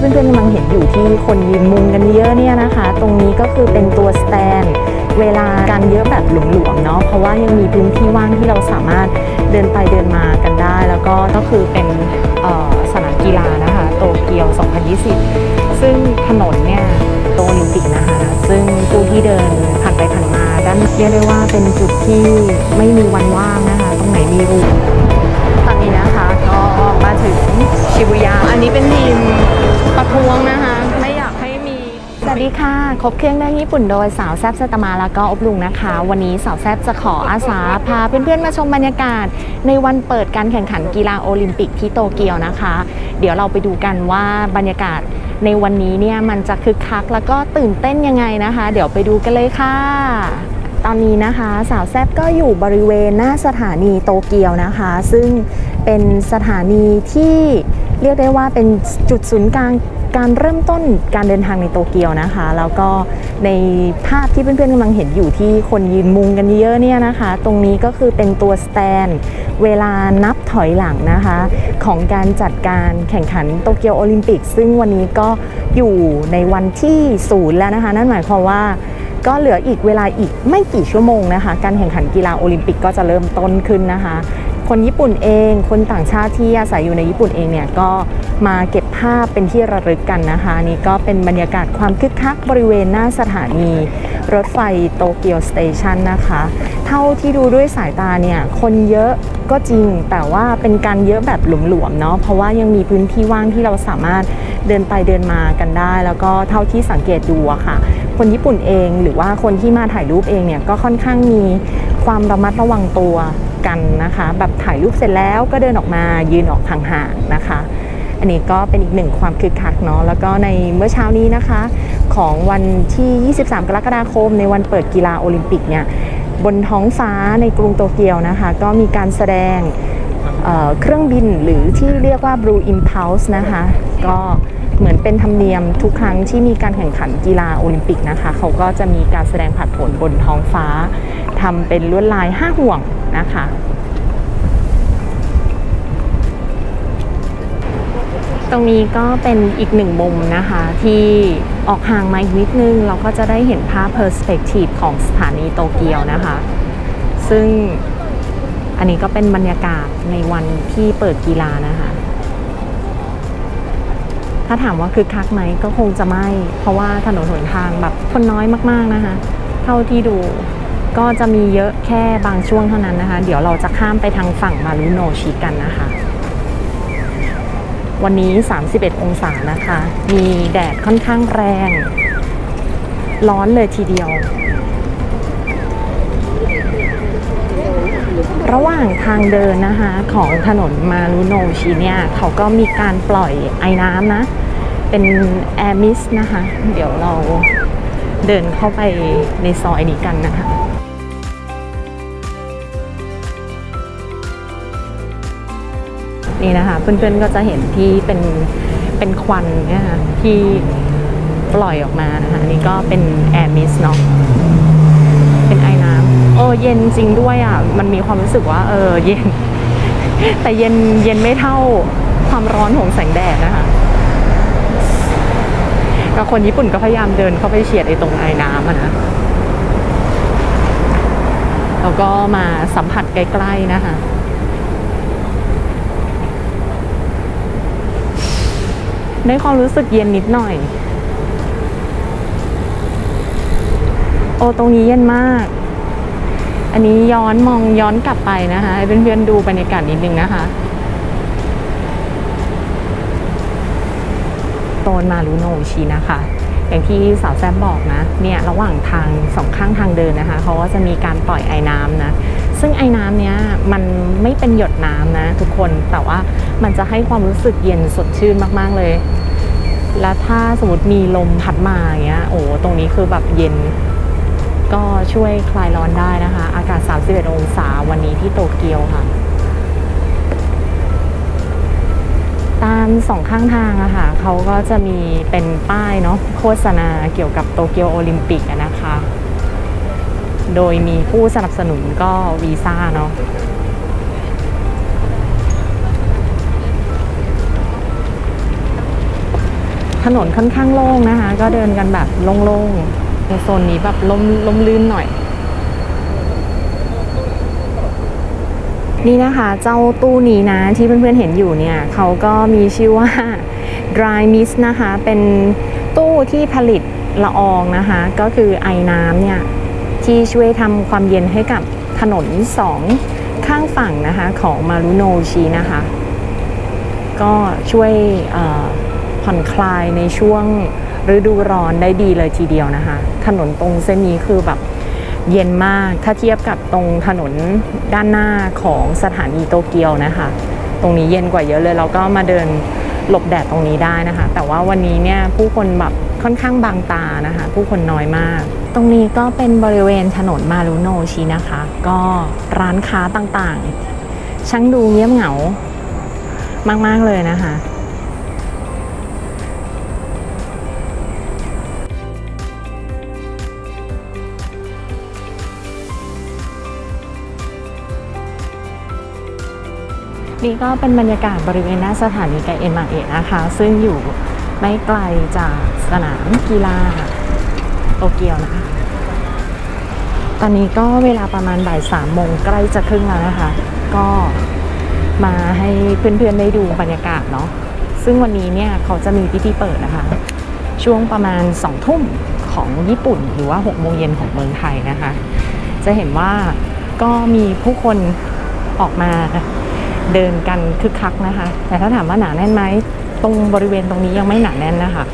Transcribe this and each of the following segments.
เพื่อนๆกำลังเห็นอยู่ที่คนยืนมุงกันเยอะเนี่ยนะคะตรงนี้ก็คือเป็นตัวสแตนเวลาการเยอะแบบหลวมๆเนาะเพราะว่ายังมีพื้นที่ว่างที่เราสามารถเดินไปเดินมากันได้แล้วก็คือเป็นสนามกีฬานะคะโตเกียว 2020 ซึ่งถนนเนี่ยโตโอลิมปิกนะคะซึ่งผู้ที่เดินผ่านไปผ่านมาด้านเรียกได้ว่าเป็นจุดที่ไม่มีวันว่างนะคะตรงไหนมีรูตอนนี้นะคะก็มาถึงชิบูย่าอันนี้เป็นทีมประท้วงนะคะไม่อยากให้มีสวัสดีค่ะครบเครื่องเรื่องญี่ปุ่นโดยสาวแซบสตามาแล้วก็อบลุงนะคะวันนี้สาวแซบจะขออาสาพาเพื่อนๆมาชมบรรยากาศในวันเปิดการแข่งขันกีฬาโอลิมปิกที่โตเกียวนะคะเดี๋ยวเราไปดูกันว่าบรรยากาศในวันนี้เนี่ยมันจะคึกคักแล้วก็ตื่นเต้นยังไงนะคะเดี๋ยวไปดูกันเลยค่ะตอนนี้นะคะสาวแซบก็อยู่บริเวณหน้าสถานีโตเกียวนะคะซึ่งเป็นสถานีที่เรียกได้ว่าเป็นจุดศูนย์กลางการเริ่มต้นการเดินทางในโตเกียวนะคะแล้วก็ในภาพที่เพื่อนๆกำลังเห็นอยู่ที่คนยืนมุงกันเยอะเนี่ยนะคะตรงนี้ก็คือเป็นตัวสแตนเวลานับถอยหลังนะคะของการจัดการแข่งขันโตเกียวโอลิมปิกซึ่งวันนี้ก็อยู่ในวันที่0แล้วนะคะนั่นหมายความว่าก็เหลืออีกเวลาอีกไม่กี่ชั่วโมงนะคะการแข่งขันกีฬาโอลิมปิกก็จะเริ่มต้นขึ้นนะคะคนญี่ปุ่นเองคนต่างชาติที่อาศัยอยู่ในญี่ปุ่นเองเนี่ยก็มาเก็บภาพเป็นที่ระลึกกันนะคะนี่ก็เป็นบรรยากาศความคึกคักบริเวณหน้าสถานีรถไฟโตเกียวสเตชันนะคะเท่าที่ดูด้วยสายตาเนี่ยคนเยอะก็จริงแต่ว่าเป็นการเยอะแบบหลวมๆเนาะเพราะว่ายังมีพื้นที่ว่างที่เราสามารถเดินไปเดินมากันได้แล้วก็เท่าที่สังเกตดูอะค่ะคนญี่ปุ่นเองหรือว่าคนที่มาถ่ายรูปเองเนี่ยก็ค่อนข้างมีความระมัดระวังตัวกันนะคะแบบถ่ายรูปเสร็จแล้วก็เดินออกมายืนออกห่างๆนะคะอันนี้ก็เป็นอีกหนึ่งความคึกคักเนาะแล้วก็ในเมื่อเช้านี้นะคะของวันที่23กรกฎาคมในวันเปิดกีฬาโอลิมปิกเนี่ยบนท้องฟ้าในกรุงโตเกียวนะคะก็มีการแสดงเครื่องบินหรือที่เรียกว่า Blue Impulse นะคะก็เหมือนเป็นธรรมเนียมทุกครั้งที่มีการแข่งขันกีฬาโอลิมปิกนะคะเขาก็จะมีการแสดงผัดผลบนท้องฟ้าทำเป็นลวดลาย5ห่วงนะคะตรงนี้ก็เป็นอีกหนึ่งมุมนะคะที่ออกห่างมาอีกนิดนึงเราก็จะได้เห็นภาพเพอร์สเปกทีฟของสถานีโตเกียวนะคะซึ่งอันนี้ก็เป็นบรรยากาศในวันที่เปิดกีฬานะคะถ้าถามว่าคึกคักไหมก็คงจะไม่เพราะว่าถนนหนทางแบบคนน้อยมากๆนะคะเท่าที่ดูก็จะมีเยอะแค่บางช่วงเท่านั้นนะคะเดี๋ยวเราจะข้ามไปทางฝั่งมารุโนชิกันนะคะวันนี้31องศานะคะมีแดดค่อนข้างแรงร้อนเลยทีเดียวระหว่างทางเดินนะคะของถนนมารุโนชิเนี่ยเขาก็มีการปล่อยไอน้ำนะเป็นแอร์มิสนะคะเดี๋ยวเราเดินเข้าไปในซอยนี้กันนะคะนี่นะคะเพื่อนๆก็จะเห็นที่เป็นควันนะคะที่ปล่อยออกมานะคะนี่ก็เป็นแอร์มิสเนาะเป็นไอน้ำเย็นจริงด้วยอ่ะมันมีความรู้สึกว่าเย็นแต่เย็นไม่เท่าความร้อนของแสงแดดนะคะก็คนญี่ปุ่นก็พยายามเดินเข้าไปเฉียดไอ้ตรงไอน้ำนะแล้วก็มาสัมผัสใกล้ๆนะคะได้ความรู้สึกเย็นนิดหน่อยตรงนี้เย็นมากอันนี้ย้อนกลับไปนะคะให้เพื่อนๆดูบรรยากาศนิดนึงนะคะโตนมารุโนชินะคะอย่างที่สาวแซมบอกนะเนี่ยระหว่างทางสองข้างทางเดินนะคะเขาก็จะมีการปล่อยไอ้น้ำนะซึ่งไอ้น้ำเนี้ยมันไม่เป็นหยดน้ำนะทุกคนแต่ว่ามันจะให้ความรู้สึกเย็นสดชื่นมากๆเลยและถ้าสมมติมีลมพัดมาอย่างเงี้ยตรงนี้คือแบบเย็นก็ช่วยคลายร้อนได้นะคะอากาศ31องศาวันนี้ที่โตเกียวค่ะตามสองข้างทางอะค่ะเขาก็จะมีเป็นป้ายเนาะโฆษณาเกี่ยวกับโตเกียวโอลิมปิกนะคะโดยมีผู้สนับสนุนก็วีซ่าเนาะ ถนนค่อนข้างโล่งนะคะก็เดินกันแบบโล่งๆในโซนนี้แบบลมลื่นหน่อยนี่นะคะเจ้าตู้นี้นะที่เพื่อนๆเห็นอยู่เนี่ยเขาก็มีชื่อว่า dry mist นะคะเป็นตู้ที่ผลิตละอองนะคะก็คือไอน้ำเนี่ยที่ช่วยทำความเย็นให้กับถนนสองข้างฝั่งนะคะของมารุโนชินะคะก็ช่วยผ่อนคลายในช่วงฤดูร้อนได้ดีเลยทีเดียวนะคะถนนตรงเส้นนี้คือแบบเย็นมากถ้าเทียบกับตรงถนนด้านหน้าของสถานีโตเกียวนะคะตรงนี้เย็นกว่าเยอะเลยเราก็มาเดินหลบแดดตรงนี้ได้นะคะแต่ว่าวันนี้เนี่ยผู้คนแบบค่อนข้างบางตานะคะผู้คนน้อยมากตรงนี้ก็เป็นบริเวณถนนมารุโนชินะคะก็ร้านค้าต่างๆช่างดูเงียบเหงามากๆเลยนะคะนี่ก็เป็นบรรยากาศบริเวณหน้าสถานีไกเอ็นมาเอะนะคะซึ่งอยู่ไม่ไกลจากสนามกีฬาโตเกียวนะคะตอนนี้ก็เวลาประมาณบ่าย 3 โมงใกล้จะครึ่งแล้วนะคะก็มาให้เพื่อนๆได้ดูบรรยากาศเนาะซึ่งวันนี้เนี่ยเขาจะมีพิธีเปิดนะคะช่วงประมาณ2 ทุ่มของญี่ปุ่นหรือว่า6 โมงเย็นของเมืองไทยนะคะจะเห็นว่าก็มีผู้คนออกมาเดินกันคึกคักนะคะแต่ถ้าถามว่าหนาแน่นไหมตรงบริเวณตรงนี้ยังไม่หนาแน่นนะคะ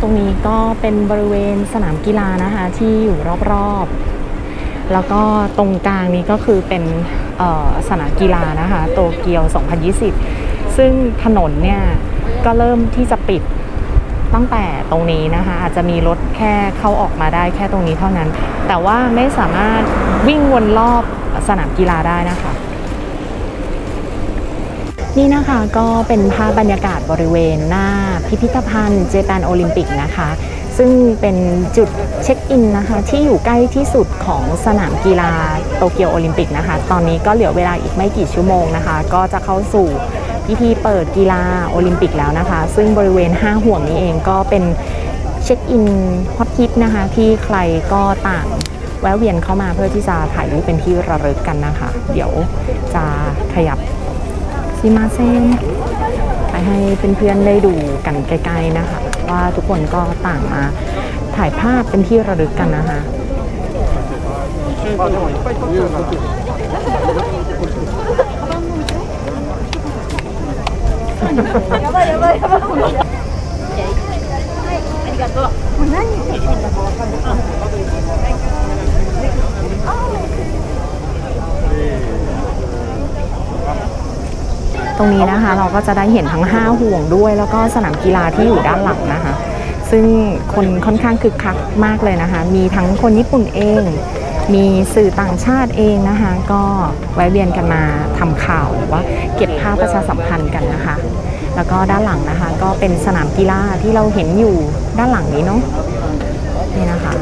ตรงนี้ก็เป็นบริเวณสนามกีฬานะคะที่อยู่รอบๆแล้วก็ตรงกลางนี้ก็คือเป็นสนามกีฬานะคะโตเกียว 2020 ซึ่งถนนเนี่ยก็เริ่มที่จะปิดตั้งแต่ตรงนี้นะคะอาจจะมีรถแค่เข้าออกมาได้แค่ตรงนี้เท่านั้นแต่ว่าไม่สามารถวิ่งวนรอบสนามกีฬาได้นะคะนี่นะคะก็เป็นภาพบรรยากาศบริเวณหน้าพิพิธภัณฑ์เจแปนโอลิมปิกนะคะซึ่งเป็นจุดเช็คอินนะคะที่อยู่ใกล้ที่สุดของสนามกีฬาโตเกียวโอลิมปิกนะคะตอนนี้ก็เหลือเวลาอีกไม่กี่ชั่วโมงนะคะก็จะเข้าสู่พิธีเปิดกีฬาโอลิมปิกแล้วนะคะซึ่งบริเวณ5 ห่วงนี้เองก็เป็นเช็คอินฮอตฮิตนะคะที่ใครก็ต่างแวะเวียนเข้ามาเพื่อที่จะถ่ายรูปเป็นที่ระลึกกันนะคะเดี๋ยวจะขยับซิมาเซนไปให้เพื่อนๆได้ดูกันใกล้ๆนะคะว่าทุกคนก็ต่างมาถ่ายภาพเป็นที่ระลึกกันนะคะตรงนี้นะคะเราก็จะได้เห็นทั้ง5 ห่วงด้วยแล้วก็สนามกีฬาที่อยู่ด้านหลังนะคะซึ่งคนค่อนข้างคึกคักมากเลยนะคะมีทั้งคนญี่ปุ่นเองมีสื่อต่างชาติเองนะคะก็แวะเวียนกันมาทำข่าวหรือว่าเก็บภาพประชาสัมพันธ์กันนะคะแล้วก็ด้านหลังนะคะก็เป็นสนามกีฬาที่เราเห็นอยู่ด้านหลังนี้เนาะนี่นะคะ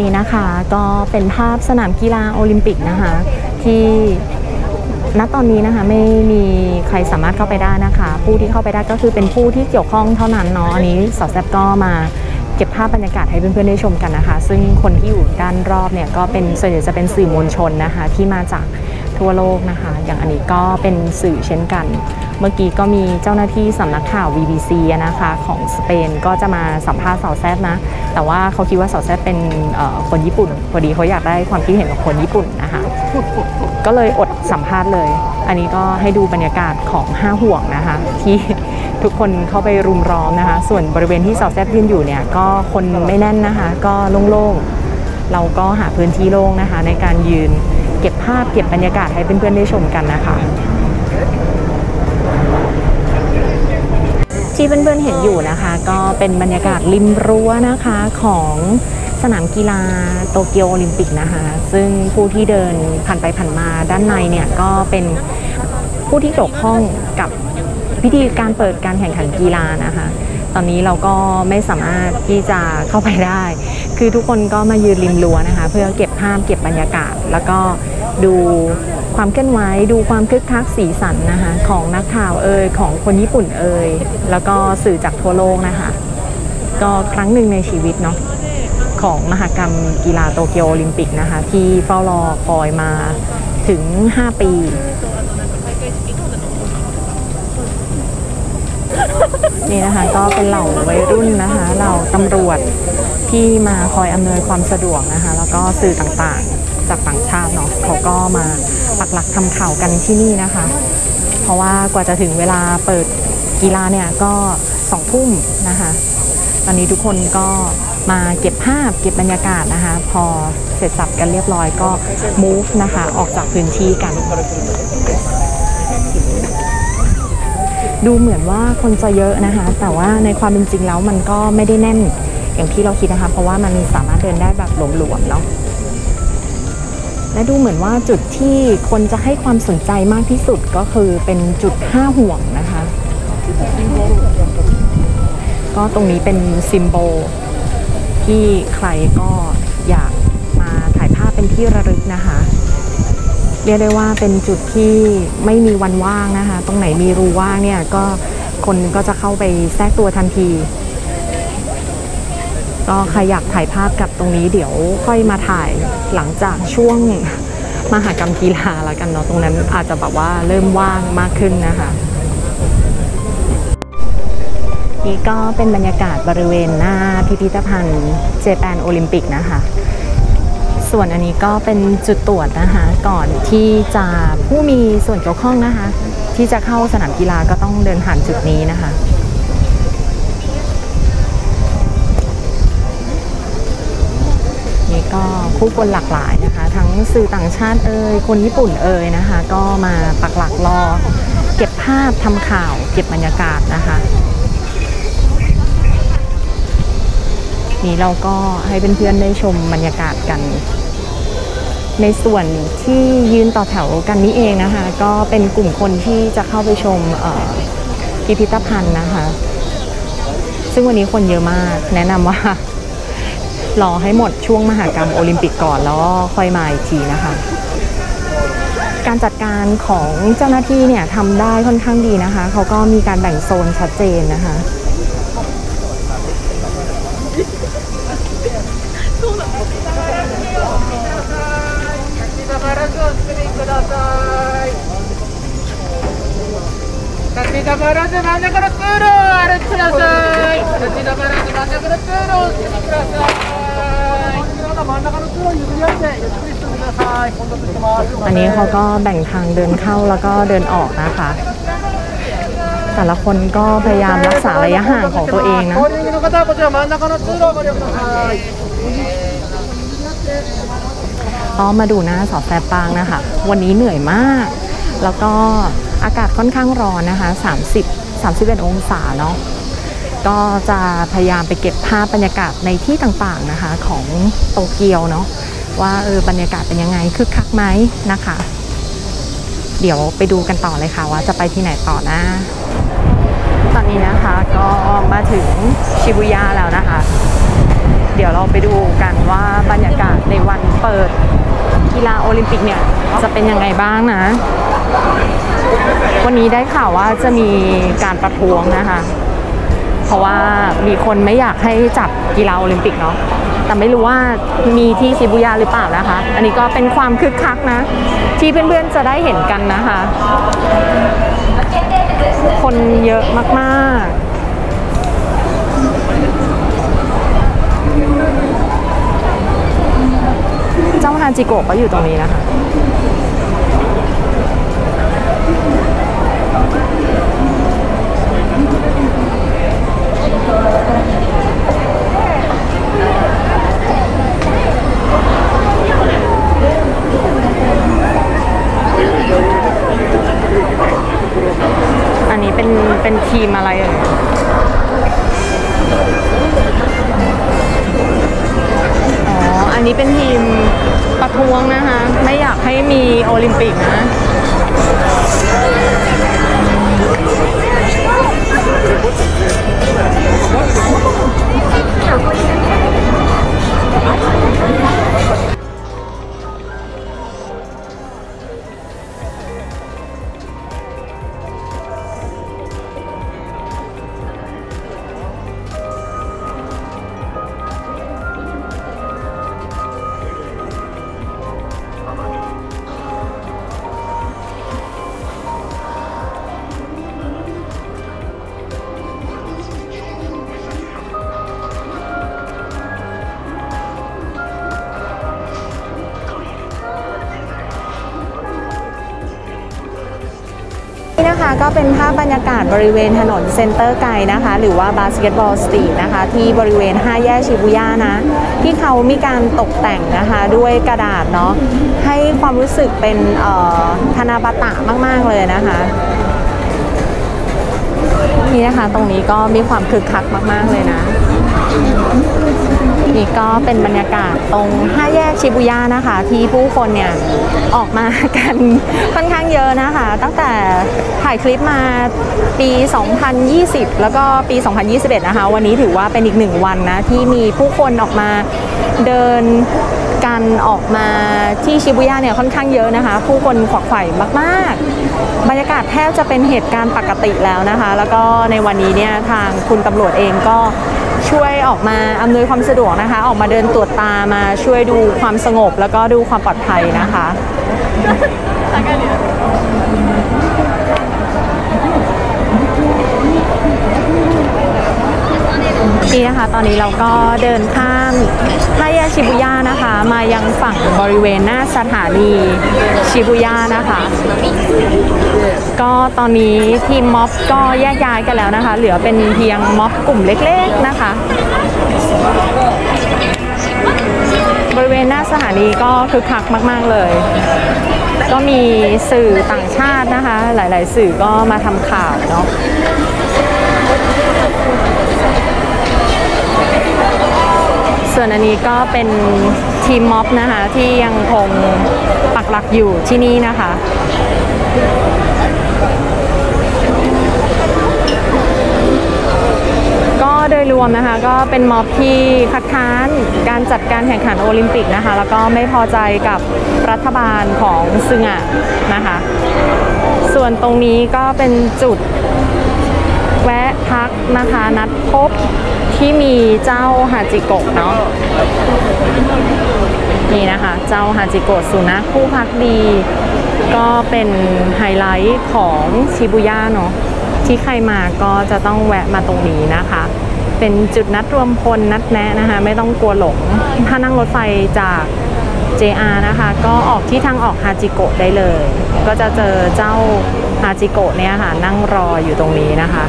นี่นะคะก็เป็นภาพสนามกีฬาโอลิมปิกนะคะที่ณตอนนี้นะคะไม่มีใครสามารถเข้าไปได้นะคะผู้ที่เข้าไปได้ก็คือเป็นผู้ที่เกี่ยวข้องเท่านั้นเนาะอันนี้สอดแทรกก็มาเก็บภาพบรรยากาศให้เพื่อนๆได้ชมกันนะคะซึ่งคนที่อยู่ด้านรอบเนี่ยก็เป็นส่วนใหญ่จะเป็นสื่อมวลชนนะคะที่มาจากทั่วโลกนะคะอย่างอันนี้ก็เป็นสื่อเช่นกันเมื่อกี้ก็มีเจ้าหน้าที่สำนักข่าว BBC นะคะของสเปนก็จะมาสัมภาษณ์สาวแซดนะแต่ว่าเขาคิดว่าสาวแซดเป็นคนญี่ปุ่นพอดีเขาอยากได้ความคิดเห็นของคนญี่ปุ่นนะคะก็เลยอดสัมภาษณ์เลยอันนี้ก็ให้ดูบรรยากาศของ5 ห่วงนะคะที่ทุกคนเข้าไปรุมร้อมนะคะส่วนบริเวณที่สาวแซดยืนอยู่เนี่ยก็คนไม่แน่นนะคะก็โล่งๆเราก็หาพื้นที่โล่งนะคะในการยืนเก็บภาพเก็บบรรยากาศให้เพื่อนๆได้ชมกันนะคะที่เพื่อนๆเห็นอยู่นะคะก็เป็นบรรยากาศริมรั้วนะคะของสนามกีฬาโตเกียวโอลิมปิกนะคะซึ่งผู้ที่เดินผ่านไปผ่านมาด้านในเนี่ยก็เป็นผู้ที่เกี่ยวข้องกับพิธีการเปิดการแข่งขันกีฬานะคะตอนนี้เราก็ไม่สามารถที่จะเข้าไปได้ คือทุกคนก็มายืนริมรั้วนะคะเพื่อเก็บภาพเก็บบรรยากาศแล้วก็ดูความเคลื่อนไหวดูความคึกคักสีสันนะคะของนักข่าวเอ่ยของคนญี่ปุ่นเอ่ยแล้วก็สื่อจากทั่วโลกนะคะก็ครั้งหนึ่งในชีวิตเนาะของมหกรรมกีฬาโตเกียวโอลิมปิกนะคะที่เฝ้ารอคอยมาถึง5ปีนี่นะคะก็เป็นเหล่าวัยรุ่นนะคะเหล่าตำรวจที่มาคอยอำนวยความสะดวกนะคะแล้วก็สื่อต่างๆจากต่างชาติเนาะเขาก็มาปักหลักทำข่าวกันที่นี่นะคะเพราะว่ากว่าจะถึงเวลาเปิดกีฬาเนี่ยก็2 ทุ่มนะคะตอนนี้ทุกคนก็มาเก็บภาพเก็บบรรยากาศนะคะพอเสร็จสับกันเรียบร้อยก็ move นะคะออกจากพื้นที่กันดูเหมือนว่าคนจะเยอะนะคะแต่ว่าในความเป็นจริงแล้วมันก็ไม่ได้แน่นอย่างที่เราคิดนะคะเพราะว่ามันสามารถเดินได้แบบหลวมๆเนาะและดูเหมือนว่าจุดที่คนจะให้ความสนใจมากที่สุดก็คือเป็นจุด5 ห่วงนะคะก็ตรงนี้เป็นซิมโบลที่ใครก็อยากมาถ่ายภาพเป็นที่ระลึกนะคะเรียกได้ว่าเป็นจุดที่ไม่มีวันว่างนะคะตรงไหนมีรูว่างเนี่ยก็คนก็จะเข้าไปแทรกตัวทันทีก็ใครอยากถ่ายภาพกับตรงนี้เดี๋ยวค่อยมาถ่ายหลังจากช่วงมหกรรมกีฬาแล้วกันเนาะตรงนั้นอาจจะแบบว่าเริ่มว่างมากขึ้นนะคะนี่ก็เป็นบรรยากาศบริเวณหน้าพิพิธภัณฑ์ Japan Olympic นะคะส่วนอันนี้ก็เป็นจุดตรวจนะคะก่อนที่จะผู้มีส่วนเกี่ยวข้องนะคะที่จะเข้าสนามกีฬาก็ต้องเดินผ่านจุดนี้นะคะนี่ก็ผู้คนหลากหลายนะคะทั้งสื่อต่างชาติเอ่ยคนญี่ปุ่นเอ่ยนะคะก็มาปักหลักรอเก็บภาพทำข่าวเก็บบรรยากาศนะคะนี้เราก็ให้เพื่อนๆได้ชมบรรยากาศกันในส่วนที่ยืนต่อแถวกันนี้เองนะคะก็เป็นกลุ่มคนที่จะเข้าไปชมพิพิธภัณฑ์นะคะซึ่งวันนี้คนเยอะมากแนะนำว่ารอให้หมดช่วงมหกรรมโอลิมปิกก่อนแล้วค่อยมาอีกทีนะคะการจัดการของเจ้าหน้าที่เนี่ยทำได้ค่อนข้างดีนะคะเขาก็มีการแบ่งโซนชัดเจนนะคะอันนี้เขาก็แบ่งทางเดินเข้าแล้วก็เดินออกนะคะแต่ละคนก็พยายามรักษาระยะห่างของตัวเองนะอ๋อมาดูหน้าสอแสบปางนะคะวันนี้เหนื่อยมากแล้วก็อากาศค่อนข้างร้อนนะคะ31 องศาเนาะก็จะพยายามไปเก็บภาพบรรยากาศในที่ต่างๆนะคะของโตเกียวเนาะว่าบรรยากาศเป็นยังไงคึกคักไหมนะคะเดี๋ยวไปดูกันต่อเลยค่ะว่าจะไปที่ไหนต่อนะตอนนี้นะคะก็มาถึงชิบุย่าแล้วนะคะเดี๋ยวเราไปดูกันว่าบรรยากาศในวันเปิดกีฬาโอลิมปิกเนี่ยจะเป็นยังไงบ้างนะวันนี้ได้ข่าวว่าจะมีการประท้วงนะคะเพราะว่ามีคนไม่อยากให้จัดกีฬาโอลิมปิกเนาะแต่ไม่รู้ว่ามีที่ชิบุย่าหรือเปล่านะคะอันนี้ก็เป็นความคึกคักนะที่เพื่อนๆจะได้เห็นกันนะคะคนเยอะมากๆเจ้าฮาจิโกะก็อยู่ตรงนี้นะคะอันนี้เป็นทีมอะไรเอ่ยอันนี้เป็นทีมประท้วงนะคะไม่อยากให้มีโอลิมปิกนะ ก็เป็นภาพบรรยากาศบริเวณถนนเซ็นเตอร์ไกนะคะหรือว่าบาสเกตบอลสตรีทนะคะที่บริเวณ5แยกชิบูย่านะที่เขามีการตกแต่งนะคะด้วยกระดาษเนาะให้ความรู้สึกเป็นธนาบัตะมากๆเลยนะคะนี่นะคะตรงนี้ก็มีความคึกคักมากๆเลยนะนี่ก็เป็นบรรยากาศตรง5แยกชิบูย่านะคะที่ผู้คนเนี่ยออกมากันค่อนข้างเยอะนะคะตั้งแต่ถ่ายคลิปมาปี 2020 แล้วก็ปี 2021 นะคะวันนี้ถือว่าเป็นอีก1วันนะที่มีผู้คนออกมาเดินกันออกมาที่ชิบูย่าเนี่ยค่อนข้างเยอะนะคะผู้คนขวักไขว่มากๆบรรยากาศแทบจะเป็นเหตุการณ์ปกติแล้วนะคะแล้วก็ในวันนี้เนี่ยทางคุณตำรวจเองก็ช่วยออกมาอำนวยความสะดวกนะคะออกมาเดินตรวจตามาช่วยดูความสงบแล้วก็ดูความปลอดภัยนะคะนี่นะคะตอนนี้เราก็เดินข้ามห้าแยกชิบูย่านะคะมายังฝั่งบริเวณหน้าสถานีชิบูย่านะคะก็ตอนนี้ทีมม็อบก็แยกย้ายกันแล้วนะคะเหลือเป็นเพียงม็อบกลุ่มเล็กๆนะคะบริเวณหน้าสถานีก็คึกคักมากๆเลยก็มีสื่อต่างชาตินะคะหลายๆสื่อก็มาทำข่าวเนาะส่วนอันนี้ก็เป็นทีมม็อบนะคะที่ยังคงปักหลักอยู่ที่นี่นะคะก็โดยรวมนะคะก็เป็นม็อบที่คัดค้านการจัดการแข่งขันโอลิมปิกนะคะแล้วก็ไม่พอใจกับรัฐบาลของซึงะนะคะส่วนตรงนี้ก็เป็นจุดแวะพักนะคะนัดพบที่มีเจ้าฮาจิโกะเนาะนี่นะคะเจ้าฮาจิโกะสุนัขผู้พักดีก็เป็นไฮไลท์ของชิบูย่าเนาะที่ใครมาก็จะต้องแวะมาตรงนี้นะคะเป็นจุดนัดรวมพลนัดแนะนะคะไม่ต้องกลัวหลงถ้านั่งรถไฟจาก JR นะคะก็ออกที่ทางออกฮาจิโกะได้เลยก็จะเจอเจ้าฮาจิโกะเนี่ยค่ะนั่งรออยู่ตรงนี้นะคะ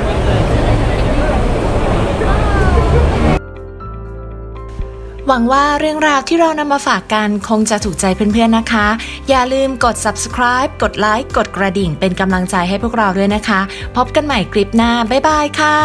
หวังว่าเรื่องราวที่เรานำมาฝากกันคงจะถูกใจเพื่อนๆนะคะอย่าลืมกด subscribe กดไลค์กดกระดิ่งเป็นกำลังใจให้พวกเราด้วยนะคะพบกันใหม่คลิปหน้าบ๊ายบายค่ะ